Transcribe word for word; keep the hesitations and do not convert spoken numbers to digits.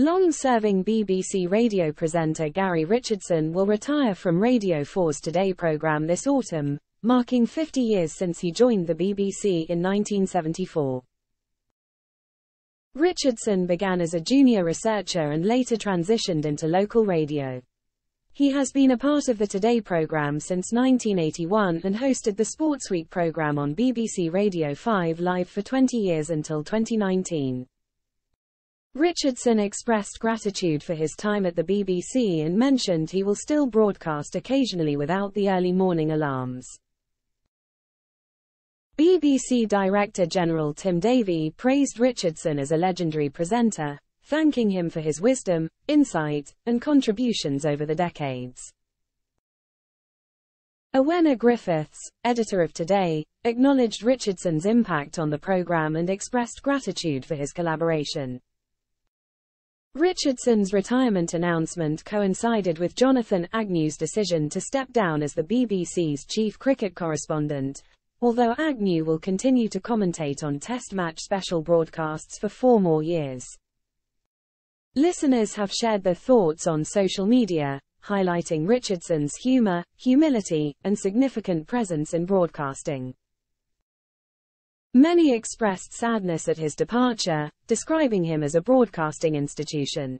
Long-serving B B C radio presenter Gary Richardson will retire from Radio four's Today programme this autumn, marking fifty years since he joined the B B C in nineteen seventy-four. Richardson began as a junior researcher and later transitioned into local radio. He has been a part of the Today programme since nineteen eighty-one and hosted the Sportsweek programme on B B C Radio five Live for twenty years until twenty nineteen. Richardson expressed gratitude for his time at the B B C and mentioned he will still broadcast occasionally without the early morning alarms. B B C Director General Tim Davie praised Richardson as a legendary presenter, thanking him for his wisdom, insight, and contributions over the decades. Awena Griffiths, editor of Today, acknowledged Richardson's impact on the programme and expressed gratitude for his collaboration. Richardson's retirement announcement coincided with Jonathan Agnew's decision to step down as the B B C's chief cricket correspondent, although Agnew will continue to commentate on Test Match Special broadcasts for four more years. Listeners have shared their thoughts on social media, highlighting Richardson's humour, humility, and significant presence in broadcasting. Many expressed sadness at his departure, describing him as a broadcasting institution.